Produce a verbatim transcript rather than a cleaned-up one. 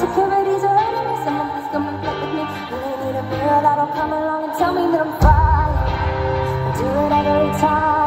Security's already there, someone please come and play with me. Really need a girl that'll come along and tell me that I'm fine. I do it every time.